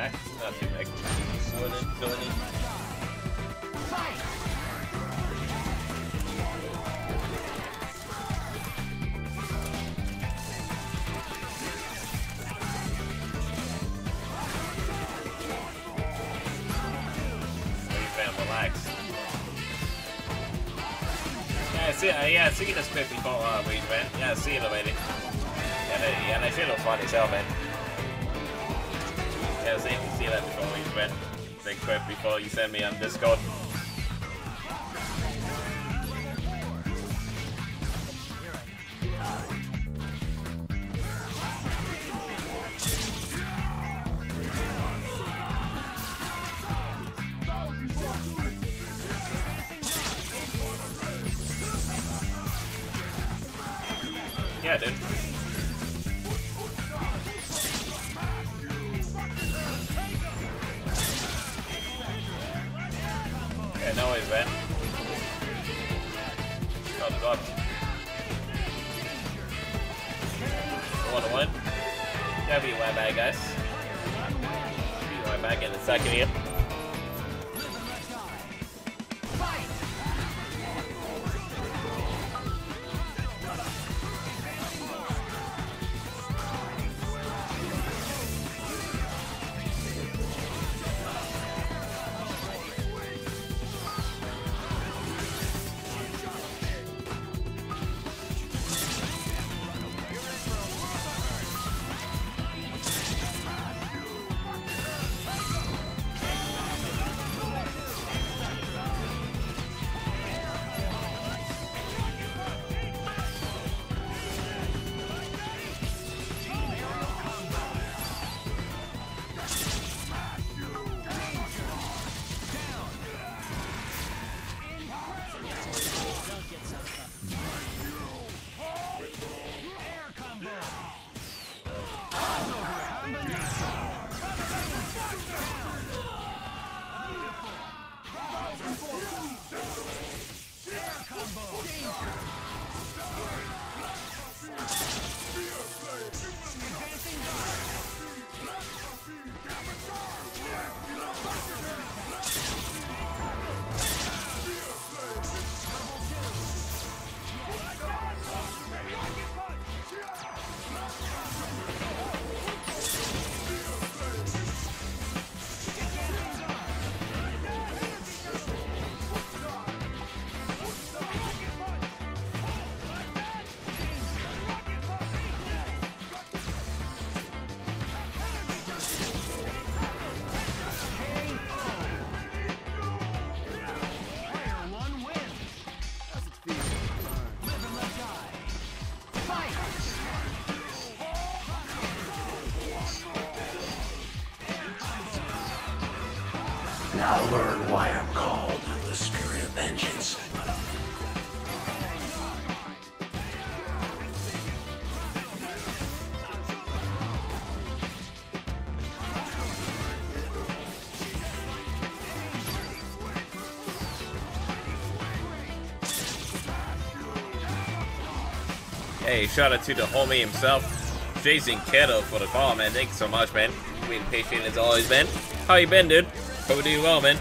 Max, relax. Yeah, see this quickly ball weed, man. Yeah, see it already. Yeah, they feel all fine as hell, man. Yeah, see that before weed, man. Big quip before you send me on Discord. Yeah, dude. Yeah, no worries, man. Oh, God. 1-1. Yeah, be right back, guys. Be right back in a second here. Hey, shout out to the homie himself, Jason Kittle, for the call, man. Thanks so much, man. You've been patient as always, man. How you been, dude? Hope you're doing well, man.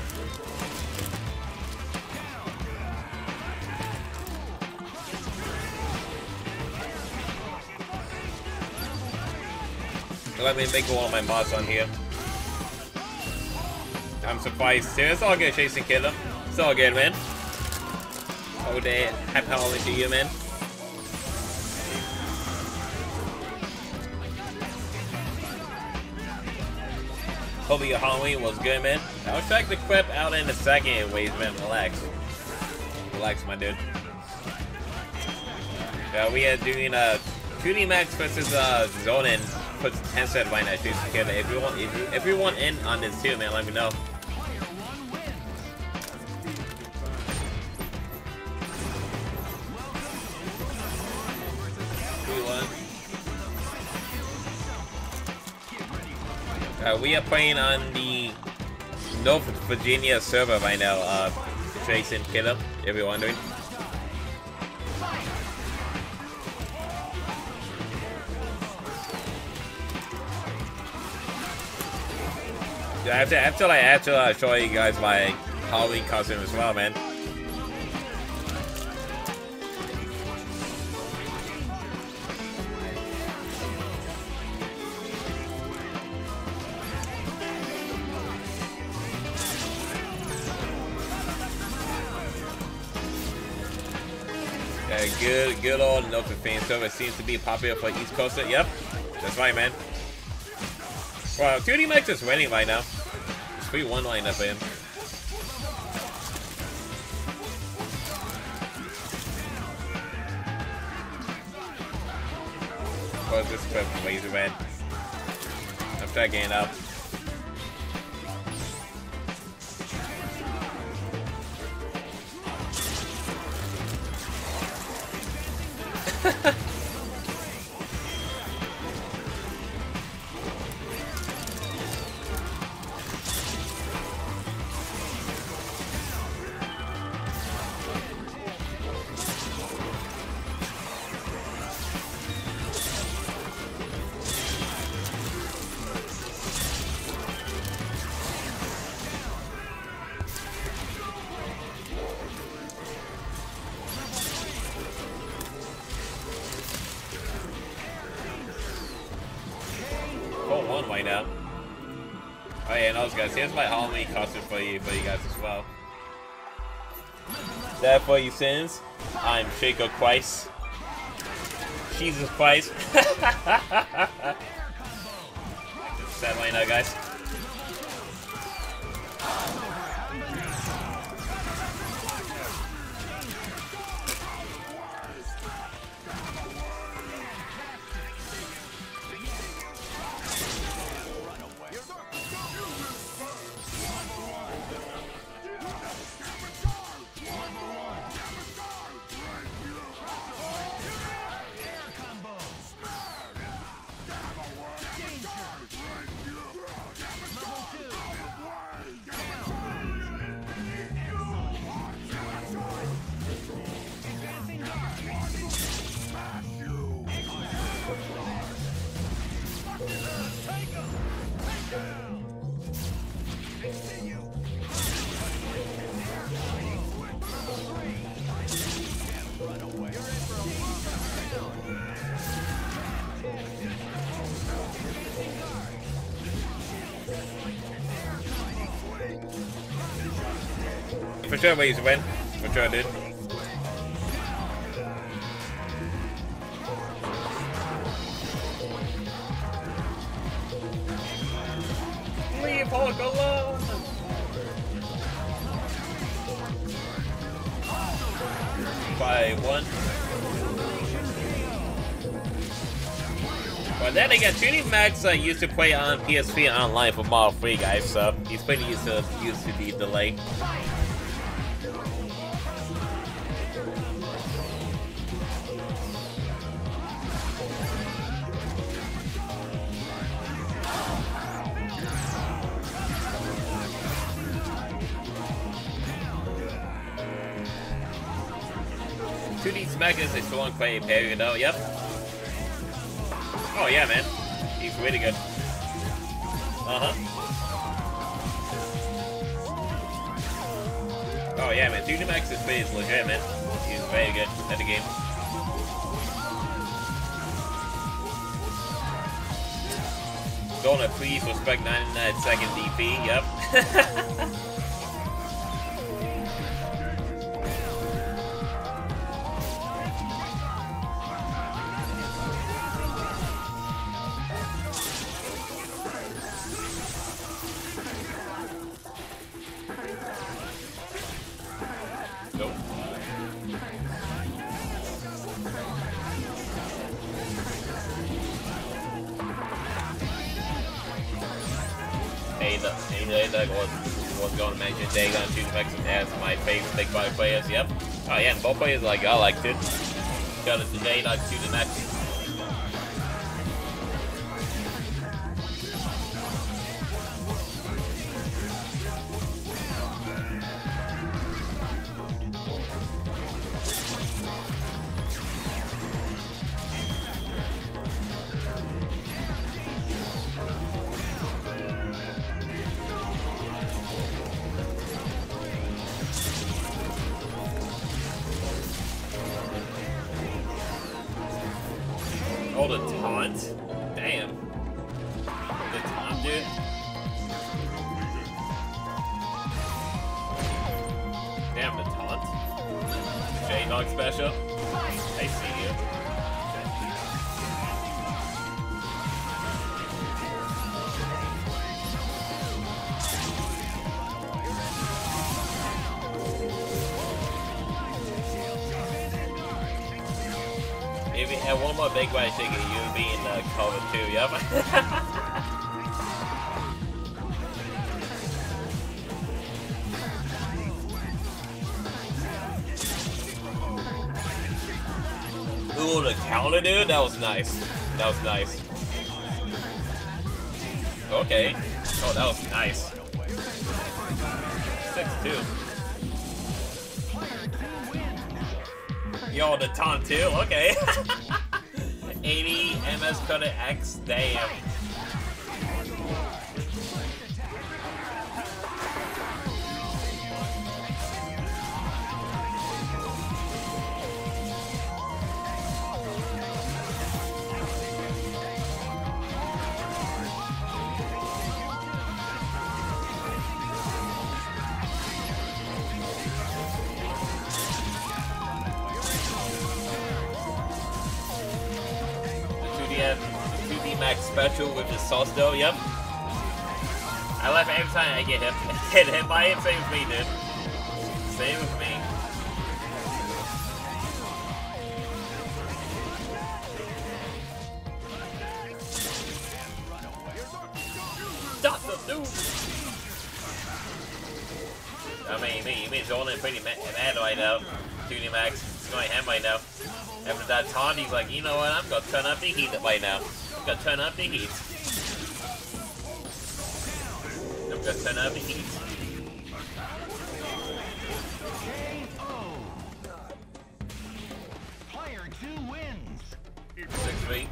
Let me make one of my mods on here. I'm surprised too. It's all good, Jason Kittle. It's all good, man. Oh, damn. Happy Halloween to you, man. Hope your Halloween was good, man. I'll check the clip out in a second anyways, man. Relax. Relax, my dude. We are doing 2DaMaxx versus Zonin puts 10 cents right now, Jason Kittle. If you want in on this too, man, let me know. We are playing on the North Virginia server right now, Jason Kittle, if you're wondering. I have to show you guys my Halloween costume as well, man. Good old Nova fan server seems to be popular for East Coast. Yep, that's right, man. Wow, 2DaMaxx is winning right now. It's 3-1 line up in. What is this clip from Laser Man? I'm trying to gain up. Here's my Halloween costume for you guys as well. Therefore, you sins, I'm Shaker Christ. Jesus Christ. Sad right now, guys. For sure, we used to win. For sure, dude. Leave Hulk alone! By one. Well, then again, 2DaMaxx used to play on PS3 online for Marvel 3, guys, so he's pretty used to the delay. They still want to play Perry though, yep. Oh yeah, man. He's really good. Oh yeah, man. 2DaMaxx is legit, man. He's very good at the game. Donut, please respect 99 second DP, yep. Yep. Oh yeah, and both players like I liked it. Got it today, like 2DaMaxx. called a taunt? Damn. The taunt, dude. Damn, the taunt. J-Dog special. I see you. And one more big white ticket, you'll be in COVID too, yup. Ooh, the counter, dude? That was nice. That was nice. Okay. Oh, that was nice. 6-2. Yo, the taunt too? Okay. 80 MS cut at X, damn. With his sauce though, yep. I laugh every time I get hit. Hit him by it, same with me, dude. Same with me. Doctor Doom! I mean, me is only pretty mad right now. 2DaMaxx, it's going ham right now. After that taunt, he's like, you know what, I'm gonna turn up the heat right now. I'm gonna turn up the heat. I'm gonna turn up the heat. Player 2 wins. 6-3.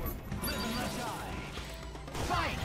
Fight.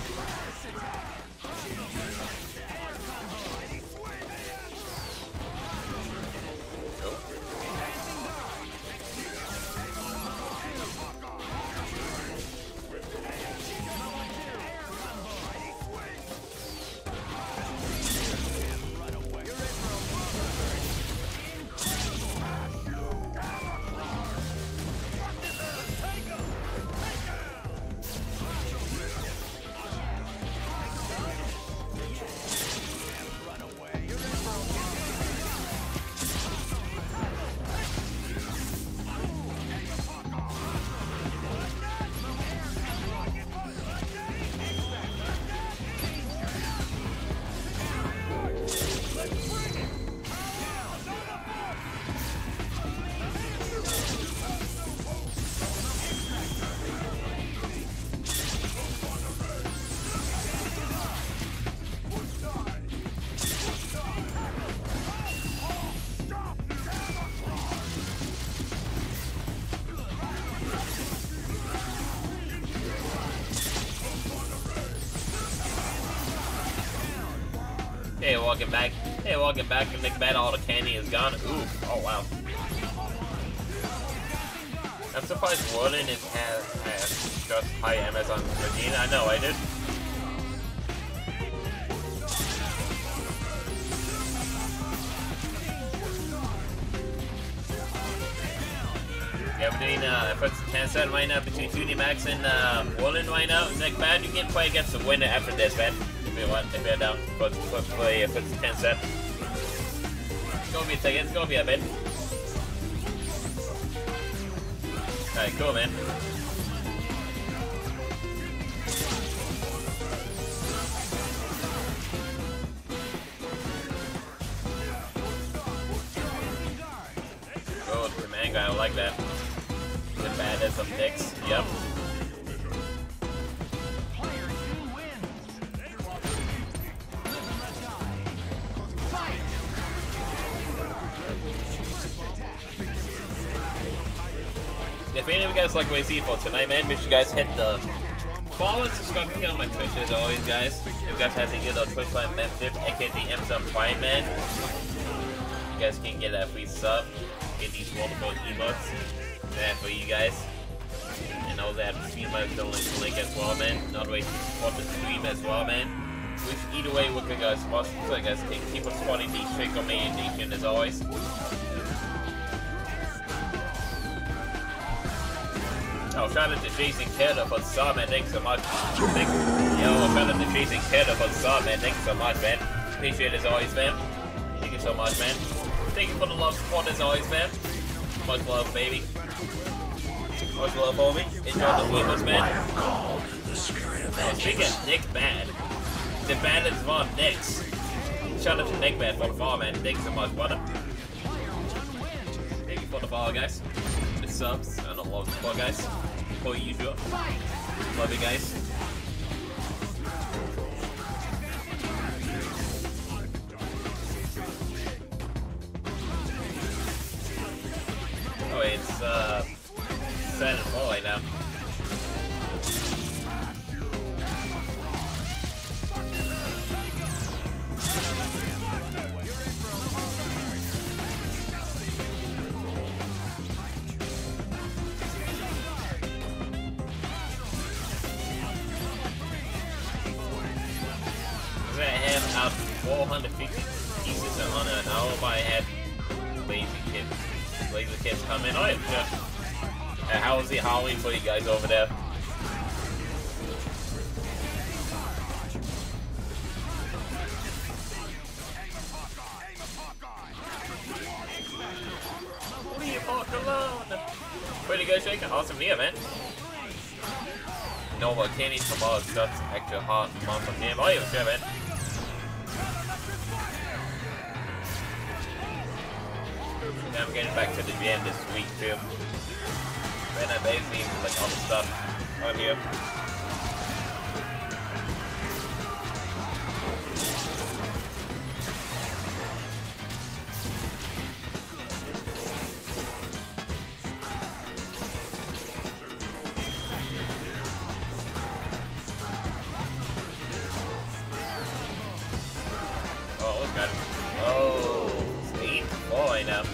Walking back and Nick Bad, all the candy is gone. Ooh, oh wow. I'm surprised Warden is has just high Amazon Prime. I know I did. Yeah, we're doing first chance out right now between 2DaMaxx and Warden right now. Nick Bad, you can play against the winner after this, man. If you want, if you're down, but play if it's 10 set. It's gonna be a second, it's gonna be a bit. Alright, cool, man. Oh, the manga, I like that. The bad as some dicks, yep. Like what I see for tonight, man. Make sure you guys hit the follow and subscribe to on my Twitch as always, guys. If you guys have to get a Twitch Prime membership, aka the Amazon Prime, man, you guys can get a free sub, get these multiple emotes, man, for you guys. I know that streamer is downloading the link as well, man. Another way to support the stream as well, man. Which either way would be guys awesome, so you guys can keep on supporting the stream on me and as always. Oh, shout out to Jason Kittle for sub, man. Thanks so much. Thanks. Yo, shout out to Jason Kittle for sub, man. Thanks so much, man. Appreciate it as always, man. Thank you so much, man. Thank you for the love support as always, man. Much love, baby. Much love, homie. Enjoy the weapons, man. Oh, speaking of Nick Bad, the band is one, Nick's. Shout out to Nick Bad for the fall, man. Thanks so much, brother. Thank you for the follow, guys. The subs and the love support, guys. For usual. Love you, guys. Oh, it's sad and low right now. I have out 450 pieces on an hour, but I had lazy kids. Laser kids come in. Oh, yeah, sure. How was the Halloween for you guys over there? We walk alone. Where do you guys shake? Awesome here, man. Nova candy tomorrow sucks extra hot month from him. Oh, yeah, sure, man. I'm getting back to the gym this week too. And I basically like all the stuff on here. Oh, look at it. Oh, it's 8 boy now.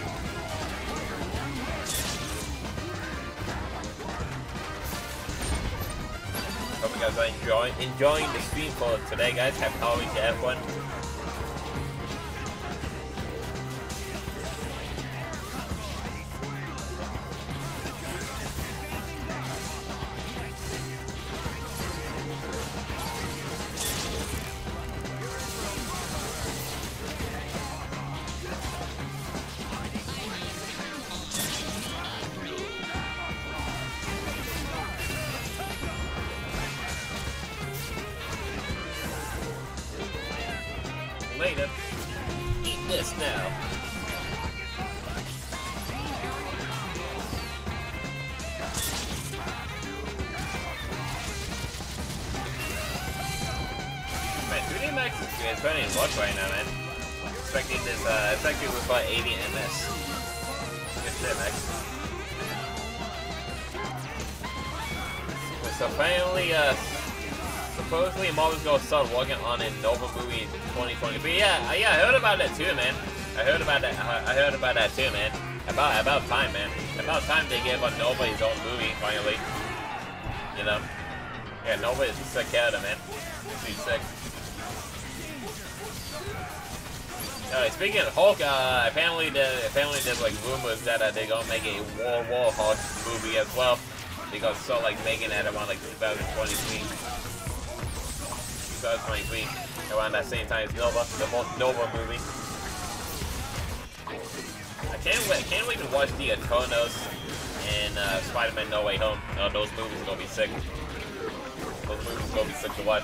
Hope you guys are enjoying the stream for today, guys. Happy Halloween to everyone. Later. Eat this now. Man, 2DaMaxx is running in luck right now, man. Expecting this, expecting with about 80 MS. Good shit, Max. So finally, supposedly Marvel's gonna start working on a Nova movie in 2020. But yeah, I heard about that too, man. I heard about that too, man. About time, man. About time they gave up Nova his own movie finally. You know. Yeah, Nova is a sick character, man. He's sick. Alright, speaking of Hulk, apparently there's like rumors that they're gonna make a World War Hulk movie as well. They're gonna start like making that around like 2023. Around that same time as Nova, the Nova movie. I can't wait to watch the Atonos and Spider-Man No Way Home. No, those movies are gonna be sick. Those movies are gonna be sick to watch.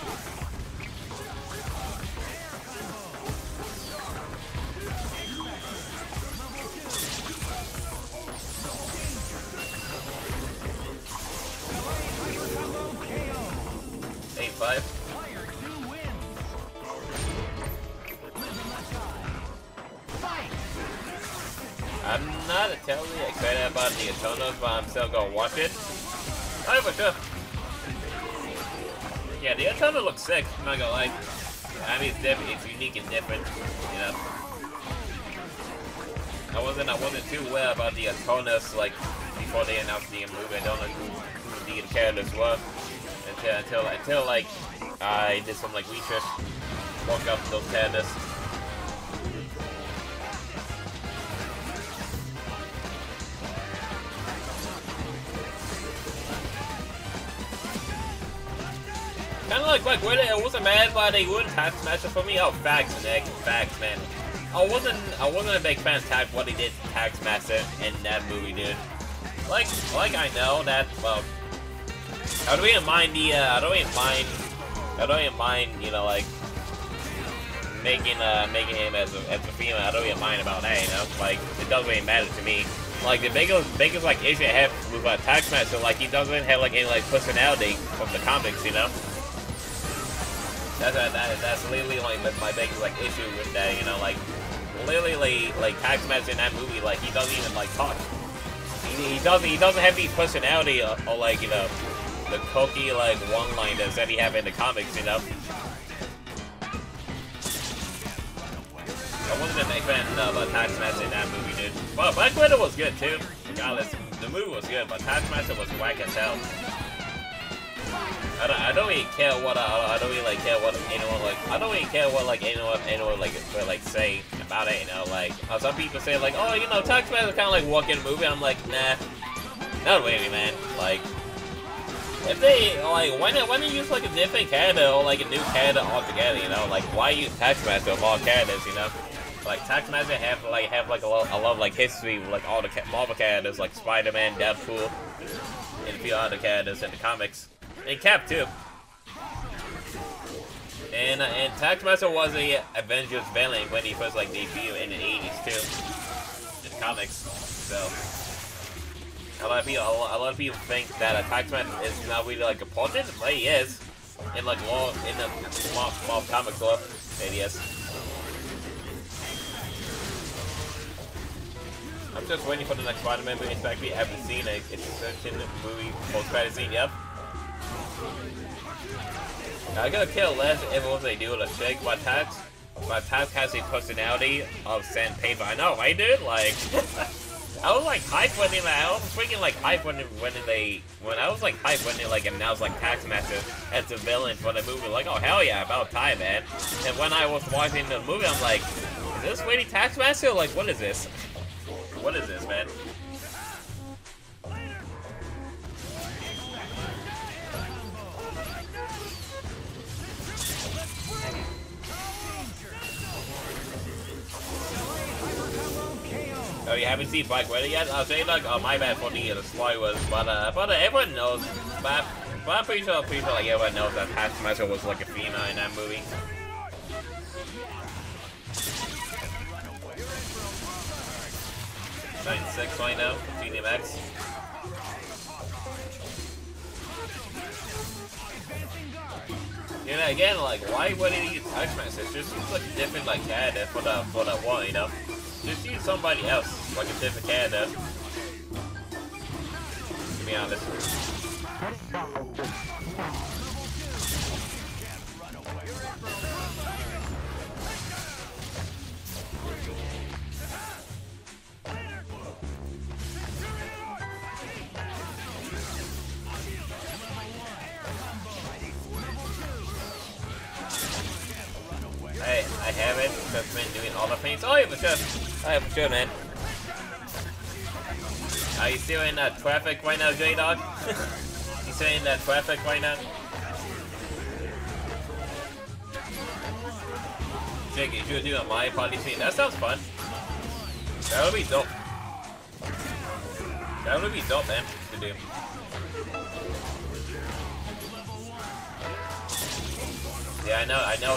I'm not totally excited about the Atonos, but I'm still gonna watch it. Oh, for sure. Yeah, the Atonos looks sick, I'm not gonna lie. I mean, it's unique and different, you know. I wasn't too aware about the Atonos, like, the before they announced the movie. I don't know who the characters were until like I did some like research, look up those characters. Kinda like Black Widow, I wasn't mad why they wouldn't Taskmaster for me. Oh, facts, Nick, facts, man. I wasn't a big fan of what he did to Taskmaster in that movie, dude. Like I know that, well, I don't even mind the, I don't even mind, you know, like, making him as a female. I don't even mind about that, you know, like, it doesn't really matter to me. Like, the biggest, like, issue I have with Taskmaster, like, he doesn't have, like, any, like, personality from the comics, you know? That's literally, like, my biggest, like, issue with that, you know, like, literally, like, Taskmaster in that movie, like, he doesn't even, like, talk. He doesn't have the personality or like, you know, the quirky, like, one-liners that he have in the comics, you know? I wasn't a big fan of Taskmaster in that movie, dude. Well, Black Widow was good, too. Regardless, the movie was good, but Taskmaster was whack as hell. I don't really care what anyone would like say about it, you know, like, some people say like, oh, you know, Taskmaster kinda like walking in a movie. I'm like, nah, not really, man. Like, if they like, why not use like a different character or like a new character altogether, you know, like, why use Taskmaster of all characters, you know? Like, Taskmaster have like a lot of like history with like all the Marvel characters, like Spider-Man, Deadpool, and a few other characters in the comics. And Cap too. And Taskmaster was a Avengers villain when he first like debuted in the 80s too, in the comics. So a lot of people think that a Taskmaster is not really like important, but he is. In like in the small comic lore, and yes. I'm just waiting for the next Spider-Man movie. In fact, we haven't seen it. It's a certain movie post-credit scene. Yep. I gotta care less if what they do with a shake. My task has a personality of sandpaper. I know, right, dude? Like, I was freaking hyped when they like announced like Taskmaster as the villain for the movie. Like, oh hell yeah, about time, man. And when I was watching the movie, I'm like, is this really Taskmaster? Like, what is this? What is this, man? Oh, you haven't seen Black Widow yet? I'll say, like, oh, my bad for the spoilers, but everyone knows, but I'm pretty sure, like, everyone knows that Taskmaster was, like, a female in that movie. .6 right now, 2DaMaxx. You know, again, like, why would he use Taskmaster? It's just like a different, like, character for the one, you know? Just use somebody else, like a different character. To be honest. I haven't just been doing all the things. Oh, yeah, for sure. Oh, yeah, for sure, man. Are you still in that traffic right now, J-Dog? You still in that traffic right now? Jake, you should do a my party scene. That sounds fun. That would be dope. That would be dope, man, to do. Yeah, I know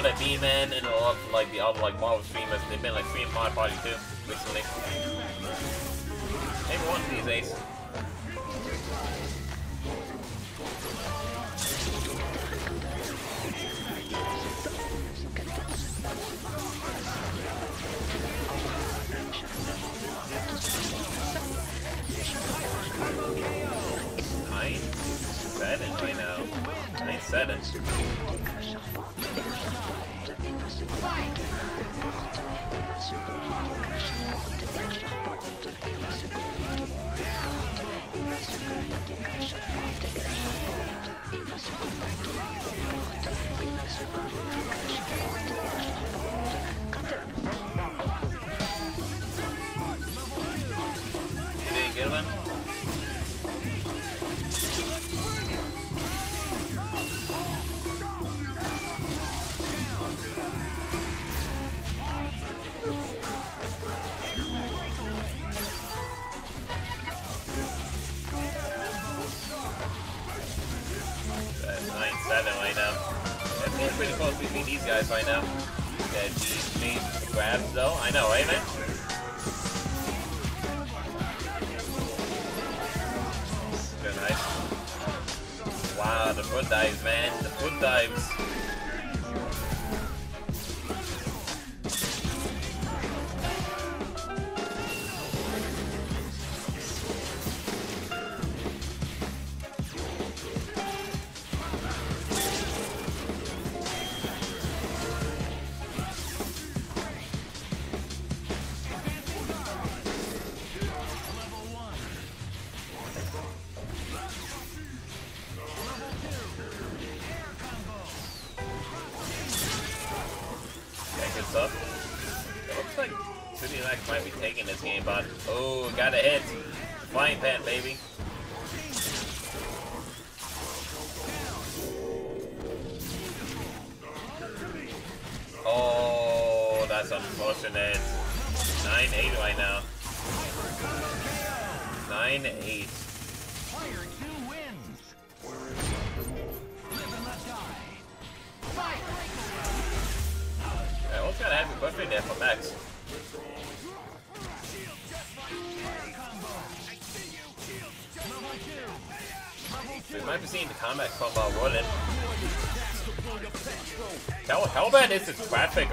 that B-Man and a lot of, like, the other, like, Marvel streamers, they've been, like, streaming my party, too, recently. Maybe one of these days. Right now. I said it.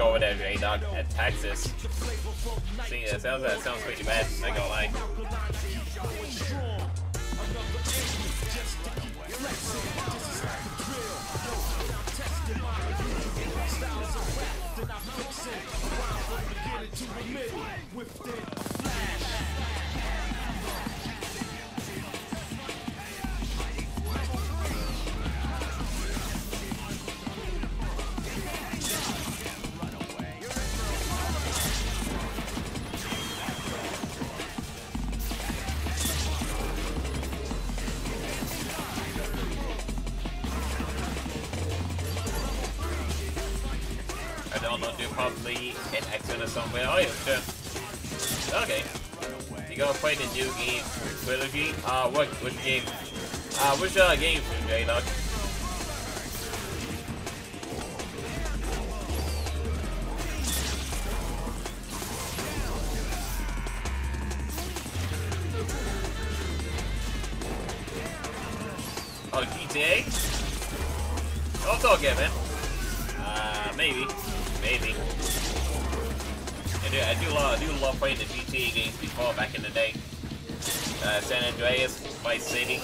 Over there, J-Dog, at Texas. See, that sounds pretty bad, I ain't gonna lie. Game from J-Dog. Oh, GTA? Oh, it's all good, man. Maybe. I do love playing the GTA games before, back in the day. San Andreas, Vice City.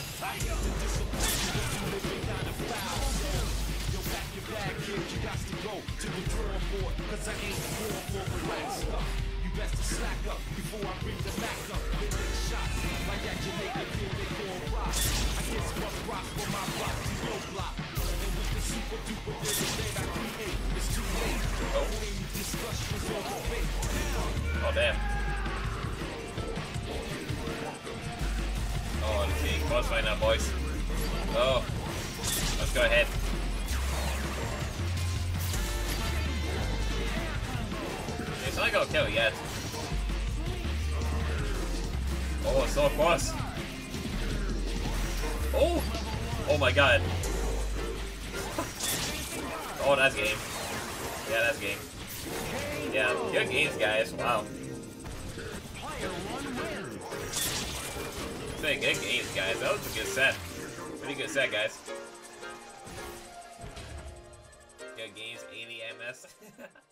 Games 80 MS.